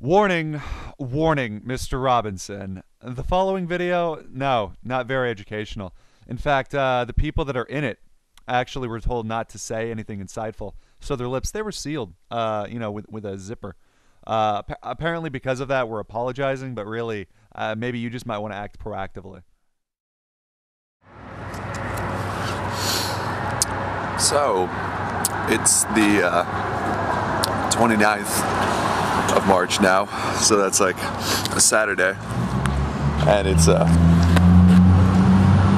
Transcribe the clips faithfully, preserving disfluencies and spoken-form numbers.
Warning, warning, Mister Robinson. The following video, no, not very educational. In fact, uh, the people that are in it actually were told not to say anything insightful. So their lips, they were sealed, uh, you know, with, with a zipper. Uh, apparently because of that, we're apologizing, but really, uh, maybe you just might want to act proactively. So, it's the uh, twenty-ninth. Of March now, so that's like a Saturday, and it's uh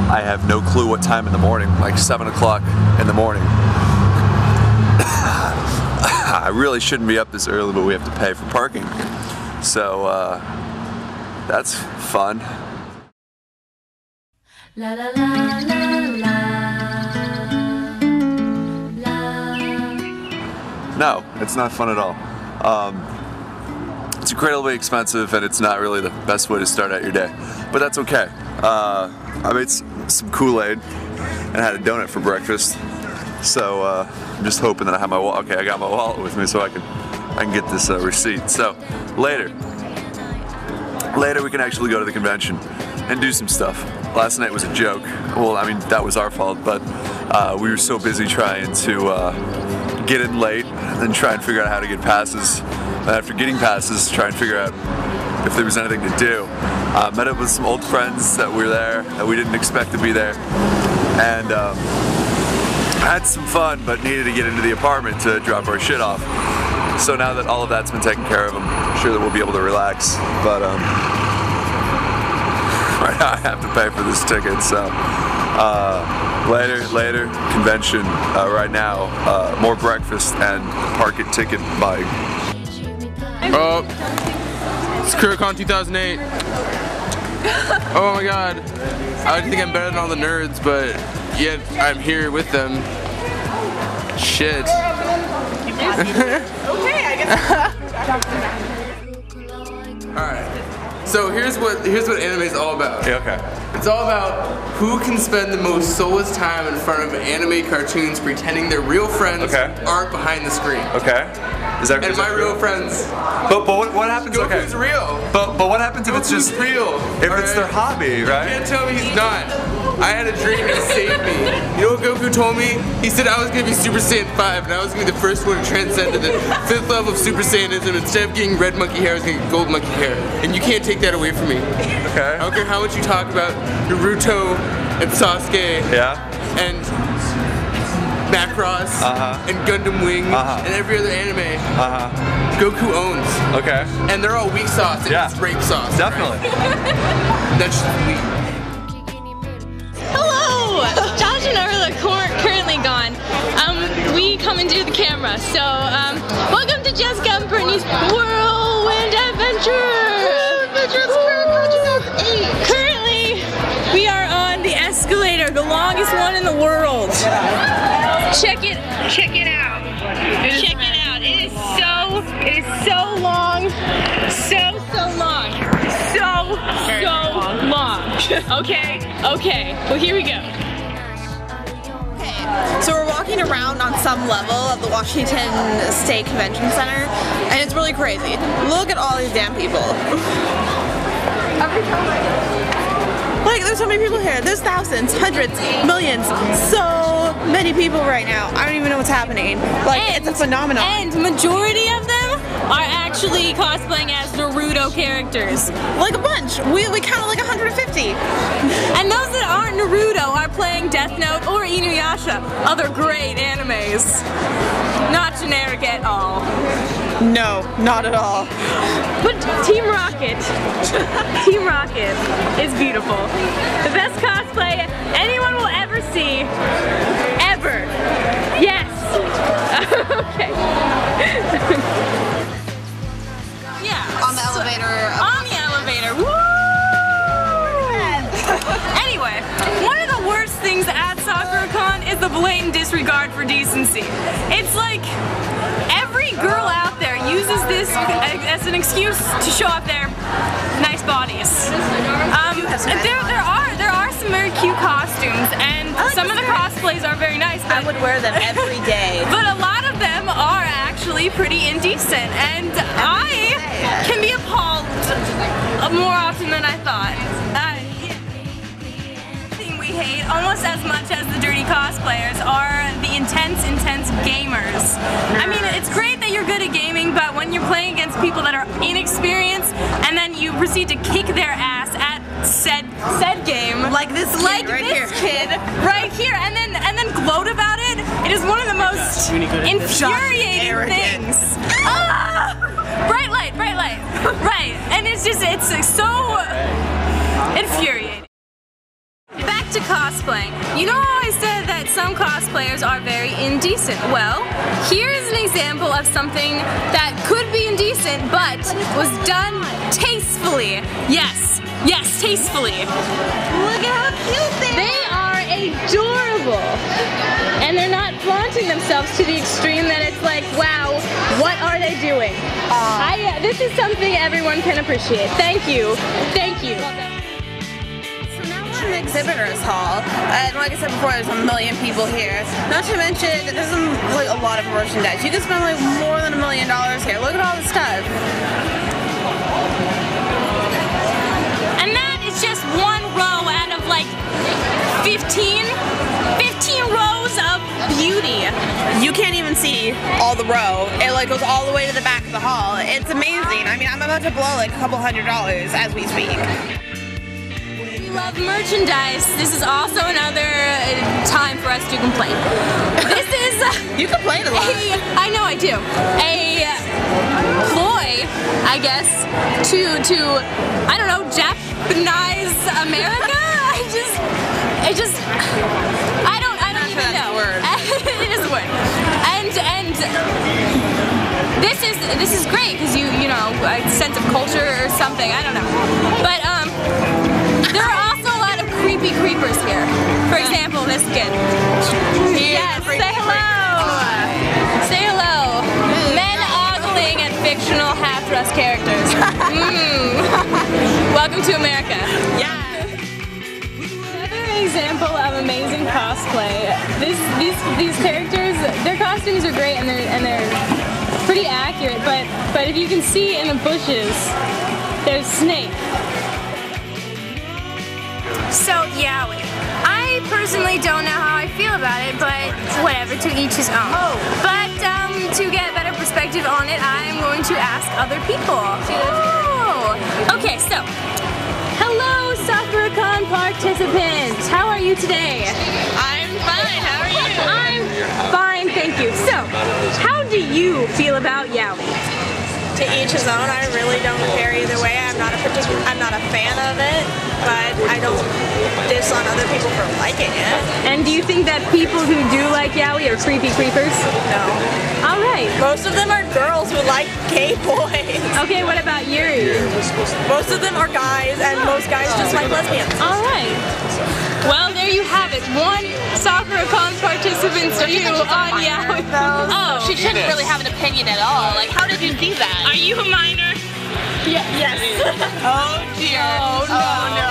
I have no clue what time in the morning, like seven o'clock in the morning. I really shouldn't be up this early, but we have to pay for parking, so uh that's fun. La, la, la, la, la. La. No, it's not fun at all. um It's incredibly expensive, and it's not really the best way to start out your day, but that's okay. Uh, I made some Kool-Aid and had a donut for breakfast, so uh, I'm just hoping that I have my wallet. Okay, I got my wallet with me, so I can I can get this uh, receipt. So later, later we can actually go to the convention and do some stuff. Last night was a joke. Well, I mean that was our fault, but uh, we were so busy trying to uh, get in late and try and figure out how to get passes. And after getting passes, try and figure out if there was anything to do. Uh, met up with some old friends that were there, that we didn't expect to be there, and um, had some fun, but needed to get into the apartment to drop our shit off. So now that all of that's been taken care of, I'm sure that we'll be able to relax, but um, right now I have to pay for this ticket, so uh, later, later, convention, uh, right now, uh, more breakfast and park it ticket bike. Oh, it's SakuraCon two thousand eight. Oh my god. I think I'm better than all the nerds, but yet I'm here with them. Shit. Okay, I guess. Alright. So here's what here's what anime is all about. Yeah, okay. It's all about who can spend the most soulless time in front of anime cartoons pretending their real friends okay. aren't behind the screen. Okay. Is that and my real, real friends. But but what, what happens? Goku's okay. real. But but what happens if Goku's it's just real? If right? it's their hobby, right? You can't tell me he's not. I had a dream and he saved me. You know what Goku told me? He said I was gonna be Super Saiyan five, and I was gonna be the first one to transcend to the fifth level of Super Saiyanism. Instead of getting red monkey hair, I was gonna get gold monkey hair. And you can't take that away from me. Okay. I don't care how much you talk about Naruto and Sasuke. Yeah. And. Macross, uh-huh. and Gundam Wing, uh-huh. and every other anime, uh-huh. Goku owns. Okay. And they're all weak sauce, and yeah. it's rape sauce. Definitely. Right? That's just weak. Hello! Josh and I are the currently gone. Um, we come and do the camera, so um, welcome to Jessica and Brittany's Whirlwind Adventure! Whirlwind Adventure, it's SakuraCon two thousand eight! Currently, we are on the escalator, the longest one in the world. Check it, check it out. Check it out. It is so, it is so long, so, so long, so, so long. Okay, okay, well here we go. Okay, so we're walking around on some level of the Washington State Convention Center, and it's really crazy. Look at all these damn people. Every time I Like, there's so many people here. There's thousands, hundreds, millions, so many people right now. I don't even know what's happening. Like, and, it's a phenomenon. And majority of them are actually cosplaying as Naruto characters. Like a bunch. We, we counted like a hundred fifty. And those that aren't Naruto are playing Death Note or Inuyasha. Other great animes. Not generic at all. No, not at all. But Team Rocket, Team Rocket is beautiful. The best cosplay anyone will ever see, ever. Yes. Okay. Yeah. On the elevator. On the elevator. Woo! Anyway, one of the worst things at SakuraCon is the blatant disregard for decency. It's like every girl out. Uses this as an excuse to show off their nice bodies. Um, there, there are there are some very cute costumes, and like some of the cosplays are very nice. But I would wear them every day. But a lot of them are actually pretty indecent, and I can gamers. I mean, it's great that you're good at gaming, but when you're playing against people that are inexperienced and then you proceed to kick their ass at said said game, like this kid like right this here. kid right here, and then and then gloat about it, it is one of the most infuriating things. Ah! Bright light, bright light, right? And it's just it's so infuriating. Back to cosplaying. You know, I always said that some cosplayers are very indecent. Well, here is an example of something that could be indecent, but was done tastefully. Yes, yes, tastefully. Look at how cute they are. They are adorable. And they're not flaunting themselves to the extreme that it's like, wow, what are they doing? Uh, I, this is something everyone can appreciate. Thank you. Thank you. The exhibitors hall, and like I said before, there's a million people here. Not to mention that there's like a lot of merchandise. You can spend like more than a million dollars here. Look at all this stuff. And that is just one row out of like fifteen, fifteen rows of beauty. You can't even see all the row. It like goes all the way to the back of the hall. It's amazing. I mean, I'm about to blow like a couple hundred dollars as we speak. Love merchandise. This is also another time for us to complain. This is you complain a lot. A, I know I do. A ploy, I guess, to to I don't know, Japanize America. I just, I just, I don't, I don't even know. It is a word. And and this is this is great because you you know a sense of culture or something. I don't know, but um. There are also a lot of creepy creepers here. For example, this kid. Yes, say hello! Say hello! Men ogling at fictional half-dressed characters. Mm. Welcome to America. Yeah. Example of amazing cosplay. This, these, these characters, their costumes are great and they're and they're pretty accurate. But but if you can see in the bushes, there's Snake. So, Yaoi. I personally don't know how I feel about it, but whatever, to each his own. Oh. But um, to get a better perspective on it, I'm going to ask other people. Oh. Okay, so, hello SakuraCon participants. How are you today? I'm fine, how are you? I'm fine, thank you. So, how do you feel about Yaoi? To each his own. I really don't care either way. I'm not a particular, I'm not a fan of it, but I don't diss on other people for liking it. And do you think that people who do like Yaoi are creepy creepers? No. All right. Most of them are girls who like gay boys. Okay, what about Yuri? Most of them are guys, and most guys just like lesbians. All right. Well, there you have it. One SakuraCon participants view on Yaoi. Oh, she shouldn't really have an opinion at all. Like, how did you do that? Are you a minor? Yeah, yes. Oh dear. Oh no. Oh, no.